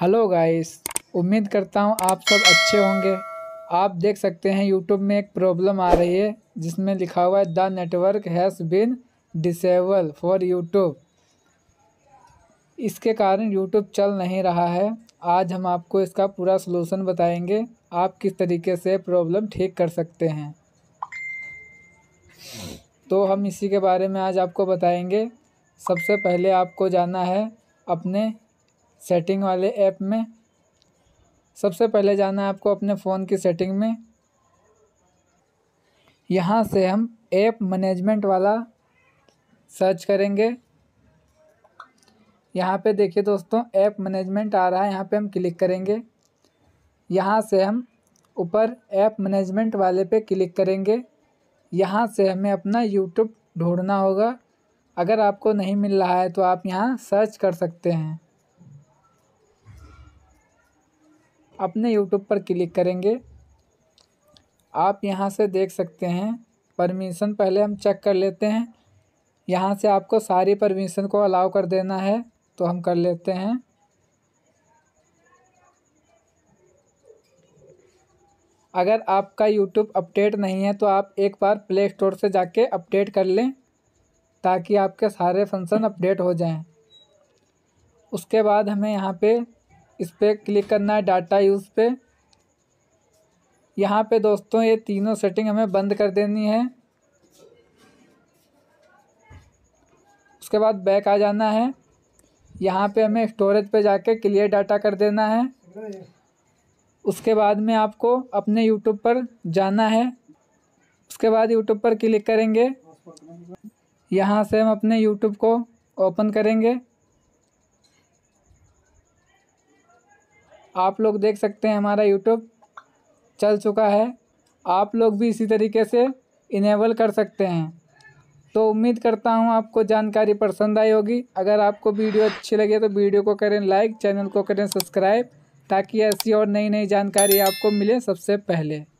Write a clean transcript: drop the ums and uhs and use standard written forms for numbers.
Hello guys, उम्मीद करता हूँ आप सब अच्छे होंगे। आप देख सकते हैं यूट्यूब में एक प्रॉब्लम आ रही है जिसमें लिखा हुआ है the network has been disable for YouTube. इसके कारण यूट्यूब चल नहीं रहा है। आज हम आपको इसका पूरा सलूशन बताएंगे, आप किस तरीके से प्रॉब्लम ठीक कर सकते हैं। तो हम इसी के बारे में आज आपको बताएंगे। सबसे पहले आपको जाना है अपने सेटिंग वाले ऐप में। सबसे पहले जाना है आपको अपने फ़ोन की सेटिंग में। यहाँ से हम ऐप मैनेजमेंट वाला सर्च करेंगे। यहाँ पे देखिए दोस्तों, ऐप मैनेजमेंट आ रहा है, यहाँ पे हम क्लिक करेंगे। यहाँ से हम ऊपर ऐप मैनेजमेंट वाले पे क्लिक करेंगे। यहाँ से हमें अपना YouTube ढूंढना होगा। अगर आपको नहीं मिल रहा है तो आप यहाँ सर्च कर सकते हैं। अपने YouTube पर क्लिक करेंगे। आप यहाँ से देख सकते हैं परमिशन पहले हम चेक कर लेते हैं। यहाँ से आपको सारी परमिशन को अलाउ कर देना है, तो हम कर लेते हैं। अगर आपका YouTube अपडेट नहीं है तो आप एक बार प्ले स्टोर से जाके अपडेट कर लें ताकि आपके सारे फंक्शन अपडेट हो जाएं। उसके बाद हमें यहाँ पे इस पर क्लिक करना है डाटा यूज़ पे। यहाँ पे दोस्तों ये तीनों सेटिंग हमें बंद कर देनी है। उसके बाद बैक आ जाना है। यहाँ पे हमें स्टोरेज पे जाके क्लियर डाटा कर देना है। उसके बाद में आपको अपने YouTube पर जाना है। उसके बाद YouTube पर क्लिक करेंगे। यहाँ से हम अपने YouTube को ओपन करेंगे। आप लोग देख सकते हैं हमारा YouTube चल चुका है। आप लोग भी इसी तरीके से इनेबल कर सकते हैं। तो उम्मीद करता हूँ आपको जानकारी पसंद आई होगी। अगर आपको वीडियो अच्छी लगे तो वीडियो को करें लाइक, चैनल को करें सब्सक्राइब, ताकि ऐसी और नई जानकारी आपको मिले सबसे पहले।